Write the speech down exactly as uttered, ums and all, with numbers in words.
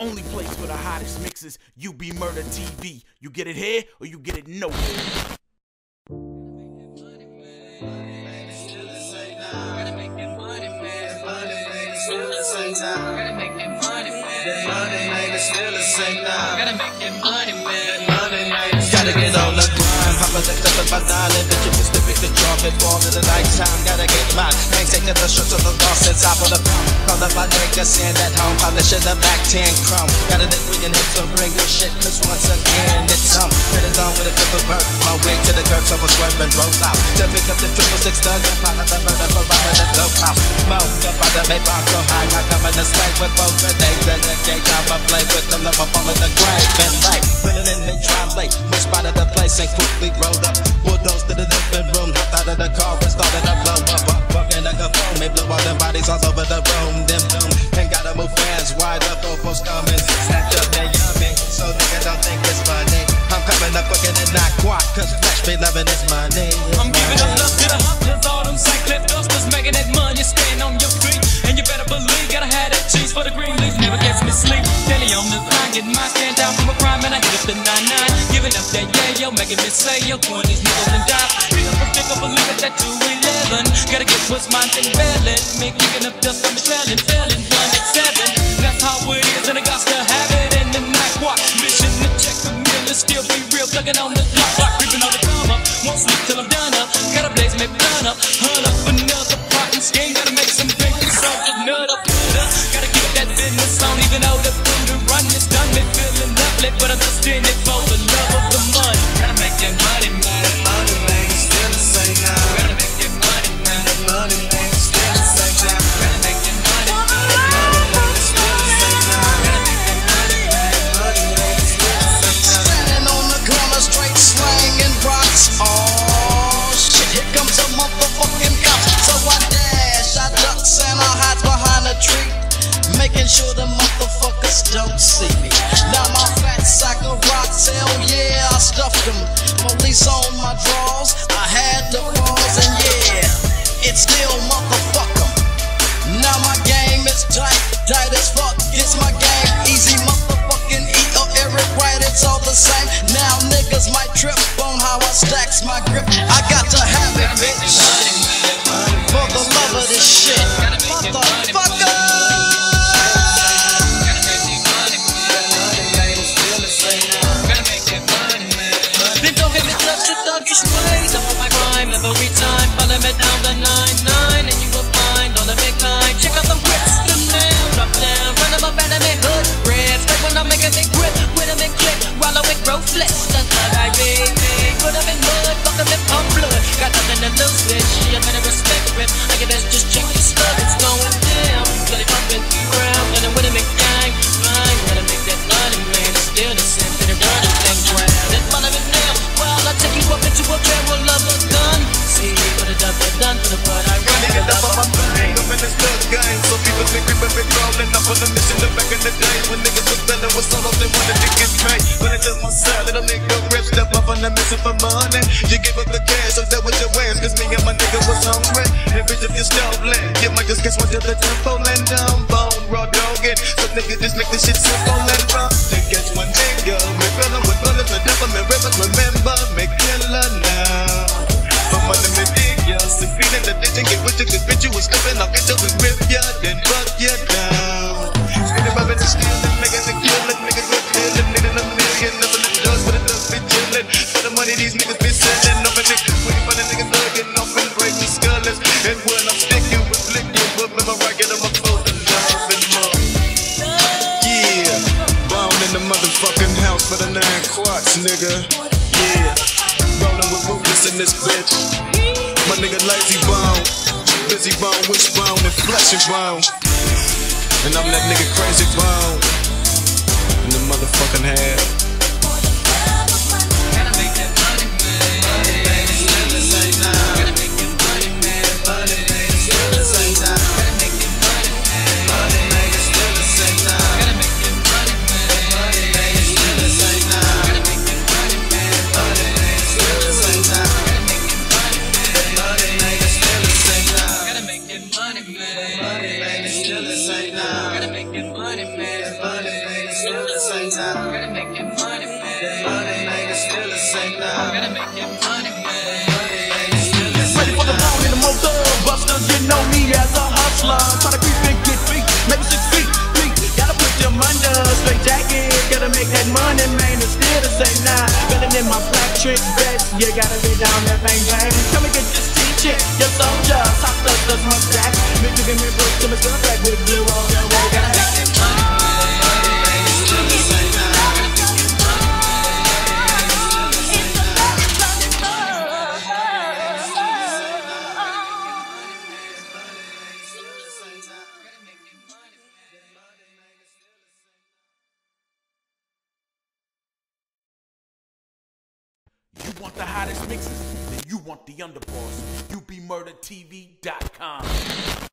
Only place for the hottest mixes, U B Murda T V. You get it here or you get it nowhere. Gotta get on the grind, hop on the cup of my dollar. Bitch, if it's the big to drop it, warm in the nighttime. Gotta get mine, ain't taking the shots of the loss. And top of the pump, call up my niggas, stand at home, polishing the back ten crumb. Got a dick we can hit, so bring your shit, cause once again it's um hit it on with a clip of burn, my wig to the curb, so we'll swerve and roll out. To pick up the triple six thug, and pile up the murder for robbing the dope house. Smoke up on the Maybach, go high, I come in the slate with both grenades. And the game time I play with them, I'm falling the grave and life. Putting in the drive late, we spotted the place and quickly rolled up. Bulldoze to the living room, hopped out of the car and started to blow up. Fucking like a phone, they blew all them bodies all over the room. Them boom, and gotta move fast, wide up, opals coming. Snatch up and yummy, so niggas don't think it's funny. I'm coming up quicker than I quack, cause Flesh be loving this money. I'm giving up love to the hunters, all them cyclip dusters making that money, staying on your feet. And you better believe, gotta have that cheese for the green leaf, never gets me sleep. Daily on the line, getting my stand down from a crime, and I hit up the nine nine. Giving up that yeah, yo, making me say, yo, going these niggas and die. Real up stick up, believe it, that two eleven. Gotta get what's mine, and bailing. Me kicking up dust, I'm trailing, failing, one at seven. That's how it is, and I got to have it in the night. What mission to check the mirror, still be real, thugging on the clock, clock creeping on the come up. Won't sleep till I'm done up. Gotta blaze me blunt up, hunt up another pot and skin. Gotta make some big songs with nut up. Gotta keep that business on, even though the thunder run is done. Me feeling lovely, but I'm just in it for the love of the money. Gotta make that money, man. That money, man, you still the same now. Gotta make that money, man. That money, man, you still the same now. Gotta make that money, man. That money, man, you still the same now. Gotta make that money, man. That money, man, you still the same now. Standing on the corner, straight slanging rocks. Oh shit, here comes a motherfucking cop. So I dash, I ducks and I hide behind a tree, making sure the motherfuckers don't see me. Now my fat sack of rocks, hell yeah, I stuffed them. Police on my drawers, I had the balls, and yeah, it's still motherfucker. Now my game is tight, tight as fuck, it's my game. Easy motherfucking eat or Eric White, it's all the same. Now niggas might trip on how I stacks my grip. I got to have it, bitch, for the love of this shit. Motherfucker. Every time, follow me down the nine nine, and you will find all the big time. Check out the whips, them down, drop down, run them up and I make hood ribs. Like when I make a big grip, with them in clip, wallow it, grow flesh. The thug I be, put them in mud, fuck them in pump blood. Got nothing to lose, bitch, she a man of respect grip. I can best just check your stuff, it's going down. Bloody pumping through ground, and I'm with them in gang. Fine, gotta make that bloody man, it's still the same, and I'm done, I'm drowned. Then follow me now, while I take you up into a barrel of a gun. See, but it doesn't done for the part I run. Nigga, that's all I'm playing, I'm in this blood game. So people think we been crawling up on the mission to back in the day. When niggas was selling, was all they wanted to get paid. But it's just one side, little nigga rip, step up on the mission for money. You gave up the cash, so that was your ways, cause me and my nigga was hungry. And bitch, if you're stolen, you might just catch one to the temple and dumb bone, raw dogging. So nigga, just make this shit simple and rough. To catch one nigga, make fillin' with bullets and dump 'em in rivers. Remember, make killer now. I'm on the media, succeeding the ditch and get with you. Cause bitch you was slipping, I'll get you and rip ya, then fuck ya down. Spinning my bitch and stealing, niggas and killing, niggas with feeling. Needing a million, nothing in doors, but it does be chillin'. For the money these niggas be selling, off and niggas waiting for the niggas thuggin', off and breaking skulls. And when I'm sticking with flick, you put me right, get on my clothes and love and more. Yeah, bound in the motherfucking house for the nine quarts, nigga. Yeah. Rollin' with ruthless in this bitch. My nigga Layzie Bone, Bizzy Bone, Wish Bone, and Flesh N Bone. And I'm that nigga Krayzie Bone in the motherfucking head. Gotta make that money, man. Money, man, it's still the same now. Gotta make that money, man. Money, man, it's still the same now. Gotta make that money, man. Money, man, it's still the same now. Gotta make that money, man. Money, man, it's still the same now. Money, man, it's still the same now. Gotta make that money, man. Money, man, it's still the same time. I'm gonna make your money, man. Money nigga still the same time. I'm gonna make your money, man. Money nigga still the same time. Ready for the pound in the motor buster, you know me as a hustler. Try to creep and get free, maybe six feet, feet. Gotta put them under, straight jacket. Gotta make that money, man, it's still the same time. Better than my black trick best, you gotta be down that bang bang. Come and get this T-chick, your soldier. Top thugs, thugs, mustache. Michigan, me broke to my stuff back with blue on your wall. Gotta make that money. You want the hottest mixes? Then you want the underboss. U B Murda T V dot com.